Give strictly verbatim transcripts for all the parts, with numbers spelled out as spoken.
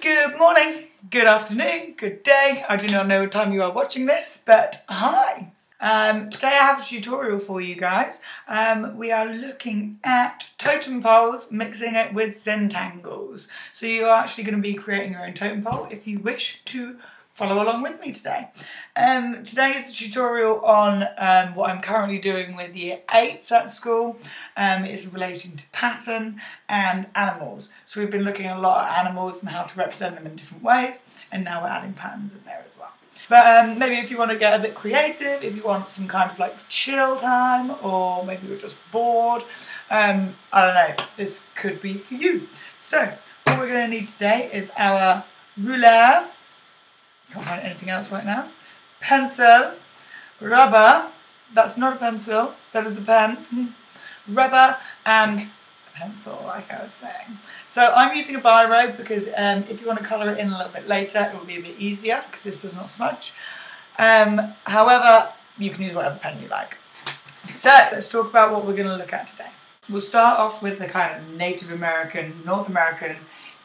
Good morning, good afternoon, good day. I do not know what time you are watching this, but hi. Um, today I have a tutorial for you guys. Um, we are looking at totem poles, mixing it with Zentangles. So you are actually going to be creating your own totem pole if you wish to follow along with me today. Um, today is the tutorial on um, what I'm currently doing with year eights at school. Um, it's relating to pattern and animals. So we've been looking at a lot at animals and how to represent them in different ways, and now we're adding patterns in there as well. But um, maybe if you want to get a bit creative, if you want some kind of like chill time, or maybe you're just bored, um, I don't know, this could be for you. So what we're going to need today is our ruler, can't find anything else right now, pencil, rubber, that's not a pencil, that is the pen, rubber and a pencil, like I was saying. So I'm using a biro because um, if you want to colour it in a little bit later, it will be a bit easier because this does not smudge. Um, however, you can use whatever pen you like. So let's talk about what we're going to look at today. We'll start off with the kind of Native American, North American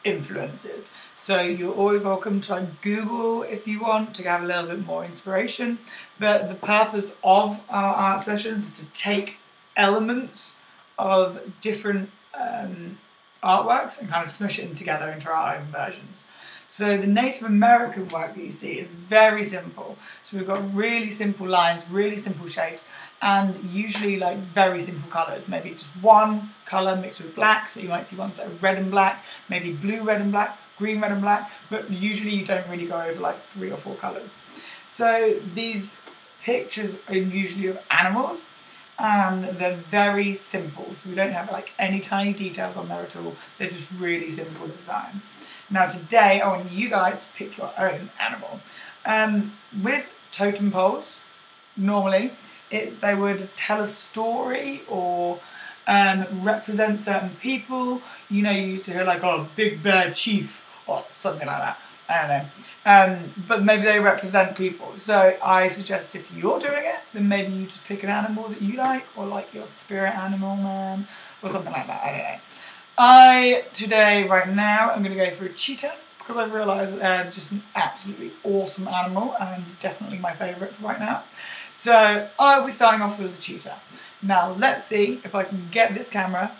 influences. So you're always welcome to like Google if you want to have a little bit more inspiration, but the purpose of our art sessions is to take elements of different um, artworks and kind of smush it in together into our own versions. So the Native American work that you see is very simple. So we've got really simple lines, really simple shapes, and usually like very simple colours, maybe just one colour mixed with black, so you might see ones that are red and black, maybe blue, red and black, green, red and black, but usually you don't really go over like three or four colours. So these pictures are usually of animals, and they're very simple, so we don't have like any tiny details on there at all, they're just really simple designs. Now today I want you guys to pick your own animal. Um, with totem poles, normally, It, they would tell a story or um, represent certain people. You know, you used to hear like, oh, Big Bear Chief or something like that. I don't know. Um, but maybe they represent people. So I suggest if you're doing it, then maybe you just pick an animal that you like, or like your spirit animal man or something like that. I don't know. I, today, right now, I'm going to go for a cheetah because I've realised they're just an absolutely awesome animal and definitely my favourites right now. So I'll be starting off with a cheetah. Now let's see if I can get this camera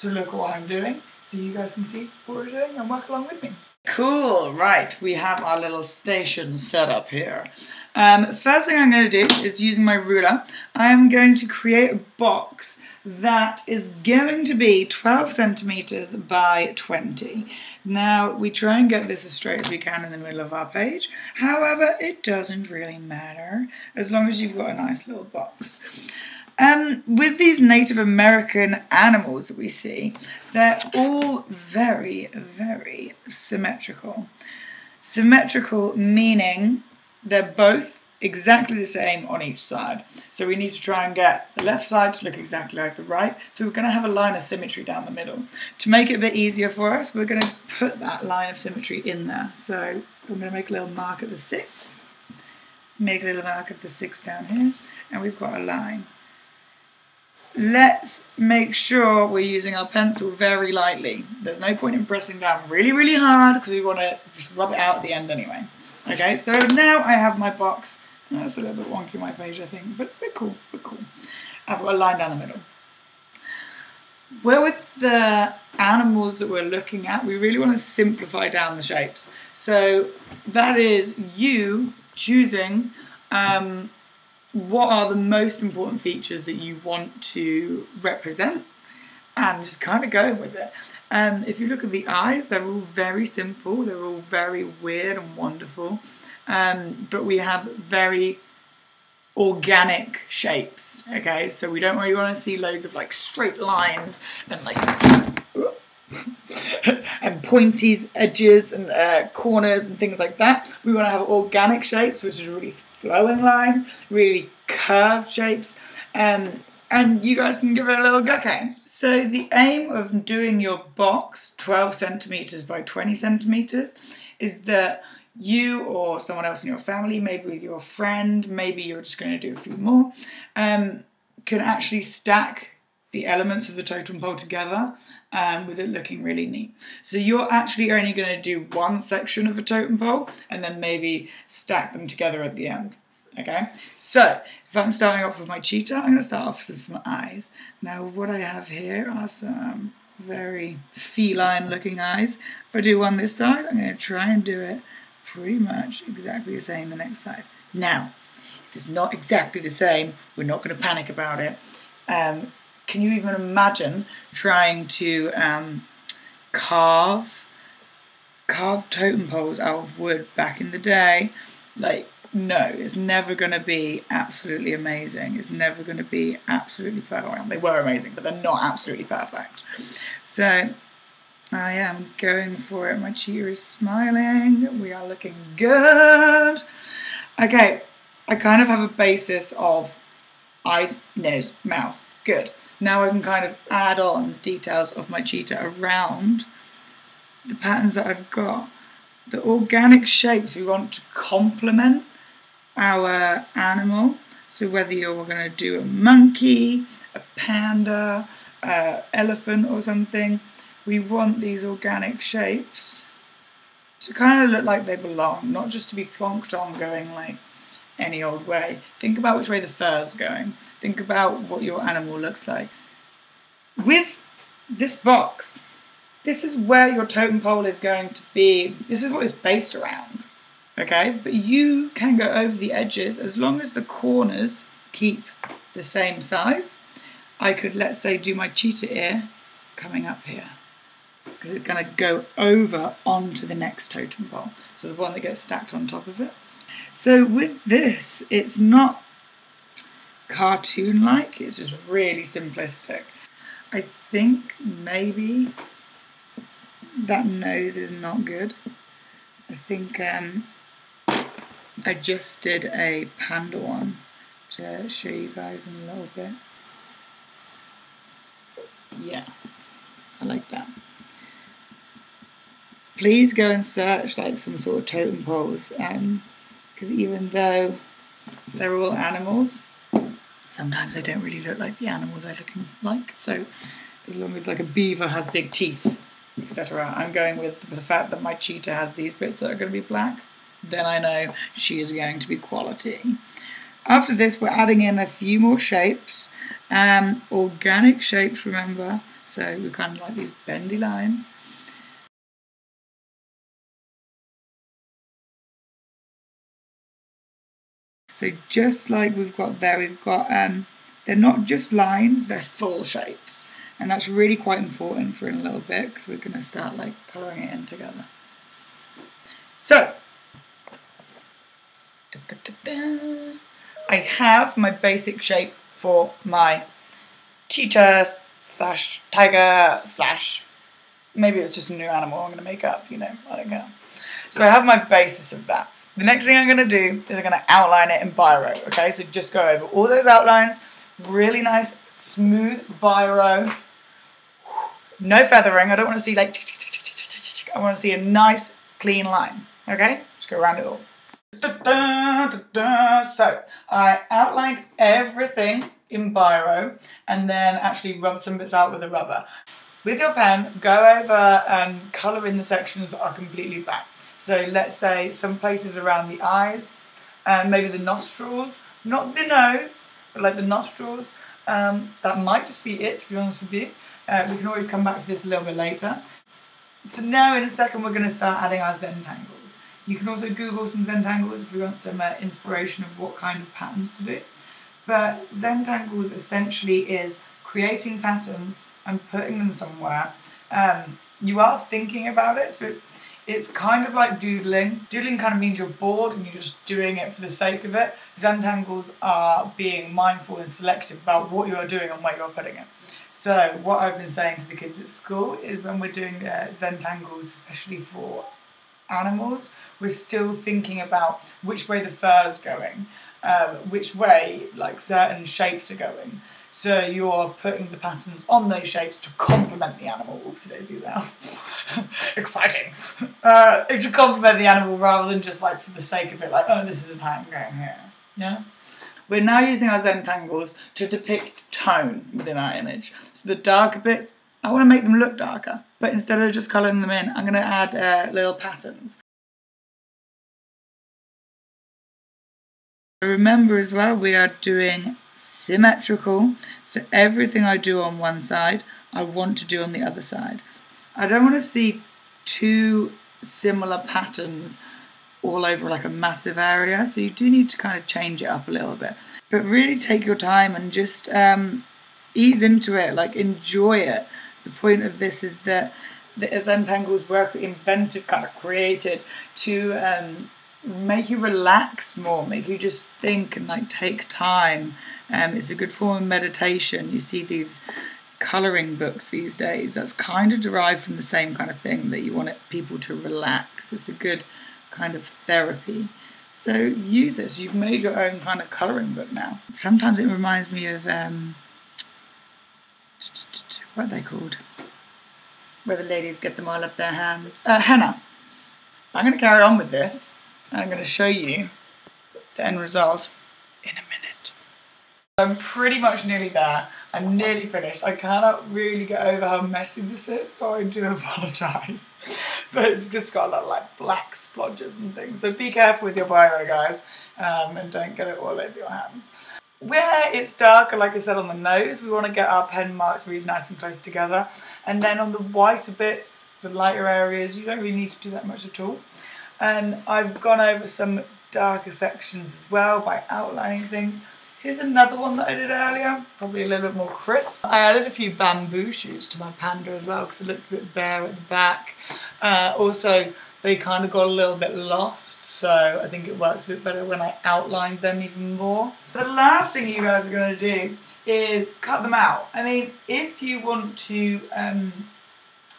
to look at what I'm doing so you guys can see what we're doing and work along with me. Cool, right, we have our little station set up here. Um, first thing I'm going to do is, using my ruler, I am going to create a box that is going to be twelve centimetres by twenty. Now, we try and get this as straight as we can in the middle of our page. However, it doesn't really matter as long as you've got a nice little box. Um, with these Native American animals that we see, they're all very, very symmetrical. Symmetrical meaning they're both exactly the same on each side. So we need to try and get the left side to look exactly like the right. So we're going to have a line of symmetry down the middle. To make it a bit easier for us, we're going to put that line of symmetry in there. So we're going to make a little mark at the six. Make a little mark at the six down here. And we've got a line. Let's make sure we're using our pencil very lightly. There's no point in pressing down really, really hard because we want to just rub it out at the end anyway. Okay, so now I have my box. That's a little bit wonky, my page, I think, but we're cool, we're cool. I've got a line down the middle. Where with the animals that we're looking at, we really want to simplify down the shapes. So that is you choosing um, what are the most important features that you want to represent, and just kind of going with it. Um, if you look at the eyes, they're all very simple, they're all very weird and wonderful, um, but we have very organic shapes, okay? So we don't really want to see loads of like straight lines and like and pointy edges and uh, corners and things like that. We want to have organic shapes, which is really flowing lines, really curved shapes, um, and you guys can give it a little go. Okay, so the aim of doing your box twelve centimetres by twenty centimetres is that you or someone else in your family, maybe with your friend, maybe you're just going to do a few more, um, can actually stack the elements of the totem pole together um, with it looking really neat. So you're actually only going to do one section of a totem pole and then maybe stack them together at the end. Okay, so if I'm starting off with my cheetah, I'm going to start off with some eyes. Now what I have here are some very feline looking eyes. If I do one this side, I'm going to try and do it pretty much exactly the same the next side. Now, if it's not exactly the same, we're not going to panic about it. Um, can you even imagine trying to um, carve, carve totem poles out of wood back in the day? Like, no, it's never going to be absolutely amazing. It's never going to be absolutely perfect. They were amazing, but they're not absolutely perfect. So I am going for it. My cheetah is smiling. We are looking good. Okay, I kind of have a basis of eyes, nose, mouth. Good. Now I can kind of add on the details of my cheetah around the patterns that I've got. The organic shapes we want to complement our animal. So whether you're going to do a monkey, a panda, an elephant or something, we want these organic shapes to kind of look like they belong, not just to be plonked on going like any old way. Think about which way the fur's going. Think about what your animal looks like. With this box, this is where your totem pole is going to be. This is what it's based around, okay? But you can go over the edges as long as the corners keep the same size. I could, let's say, do my cheetah ear coming up here, because it's going to go over onto the next totem pole, so the one that gets stacked on top of it. So with this, it's not cartoon-like, it's just really simplistic. I think maybe that nose is not good. I think um, I just did a panda one to show you guys in a little bit. Yeah, I like that. Please go and search like some sort of totem poles, um, because even though they're all animals, sometimes they don't really look like the animal they're looking like. So as long as like a beaver has big teeth, et cetera, I'm going with the fact that my cheetah has these bits that are going to be black, then I know she is going to be quality. After this, we're adding in a few more shapes, um, organic shapes, remember, so we kind of like these bendy lines. So just like we've got there, we've got, um, they're not just lines, they're full shapes. And that's really quite important for in a little bit, because we're going to start like colouring it in together. So, da, da, da, da. I have my basic shape for my cheetah slash tiger slash, maybe it's just a new animal I'm going to make up, you know, I don't care. So I have my basis of that. The next thing I'm going to do is I'm going to outline it in Biro, okay? So just go over all those outlines, really nice, smooth Biro, no feathering. I don't want to see like, tick, tick, tick, tick, tick, tick, tick. I want to see a nice, clean line, okay? Just go around it all. Da, da, da, da. So I outlined everything in Biro and then actually rubbed some bits out with a rubber. With your pen, go over and colour in the sections that are completely black. So let's say some places around the eyes, and maybe the nostrils, not the nose, but like the nostrils. Um, that might just be it, to be honest with you. Uh, we can always come back to this a little bit later. So now in a second we're going to start adding our Zentangles. You can also Google some Zentangles if you want some uh, inspiration of what kind of patterns to do. But Zentangles essentially is creating patterns and putting them somewhere. Um, you are thinking about it, so it's It's kind of like doodling. Doodling kind of means you're bored and you're just doing it for the sake of it. Zentangles are being mindful and selective about what you're doing and where you're putting it. So what I've been saying to the kids at school is when we're doing uh, Zentangles, especially for animals, we're still thinking about which way the fur is going, um, which way like certain shapes are going. So you're putting the patterns on those shapes to complement the animal. Oopsie daisies out. Exciting. Uh, to complement the animal rather than just like for the sake of it, like, oh, this is a pattern going here. Yeah? We're now using our Zentangles to depict tone within our image. So the darker bits, I want to make them look darker, but instead of just colouring them in, I'm going to add uh, little patterns. Remember as well, we are doing symmetrical, so everything I do on one side, I want to do on the other side. I don't want to see two similar patterns all over like a massive area, so you do need to kind of change it up a little bit. But really take your time and just um, ease into it, like enjoy it. The point of this is that the Zentangle's were invented, kind of created to um, make you relax more, make you just think and like take time. Um, it's a good form of meditation. You see these colouring books these days, that's kind of derived from the same kind of thing, that you want it, people to relax. It's a good kind of therapy. So use this. You've made your own kind of colouring book now. Sometimes it reminds me of, um, what are they called? Where the ladies get them all up their hands. Uh, henna. I'm going to carry on with this and I'm going to show you the end result in a minute. I'm pretty much nearly there. I'm nearly finished. I cannot really get over how messy this is, so I do apologise. But it's just got a lot of like black splotches and things. So be careful with your biro, guys, um, and don't get it all over your hands. Where it's darker, like I said, on the nose, we want to get our pen marks really nice and close together. And then on the whiter bits, the lighter areas, you don't really need to do that much at all. And I've gone over some darker sections as well by outlining things. Here's another one that I did earlier, probably a little bit more crisp. I added a few bamboo shoots to my panda as well because it looked a bit bare at the back. Uh, also, they kind of got a little bit lost, so I think it works a bit better when I outlined them even more. The last thing you guys are going to do is cut them out. I mean, if you want to, um,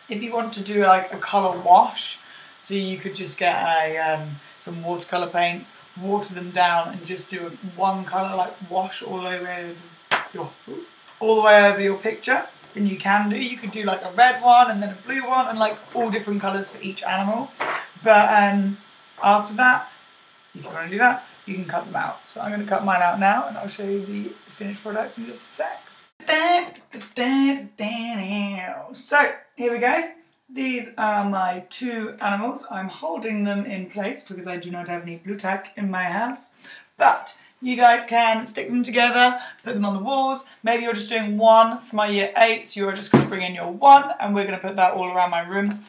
if you want to do like a colour wash, so you could just get a um, some watercolour paints, water them down and just do a one colour like wash all over your, all the way over your picture. And you can do, you could do like a red one and then a blue one and like all different colours for each animal. But um, after that, if you want to do that, you can cut them out. So I'm going to cut mine out now and I'll show you the finished product in just a sec. So here we go. These are my two animals. I'm holding them in place because I do not have any blue tack in my house. But you guys can stick them together, put them on the walls. Maybe you're just doing one for my year eight, so you're just going to bring in your one and we're going to put that all around my room.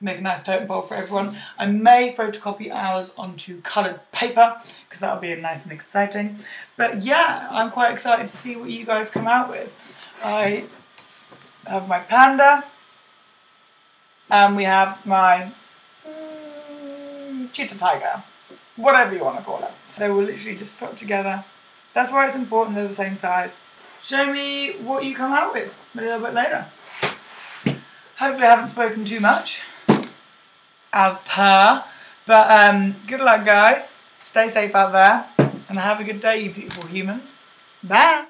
Make a nice totem pole for everyone. I may photocopy ours onto coloured paper because that'll be nice and exciting. But yeah, I'm quite excited to see what you guys come out with. I have my panda. And we have my mm, cheetah tiger, whatever you want to call it. They will literally just put together. That's why it's important they're the same size. Show me what you come out with a little bit later. Hopefully I haven't spoken too much, as per. But um, good luck, guys. Stay safe out there. And have a good day, you beautiful humans. Bye.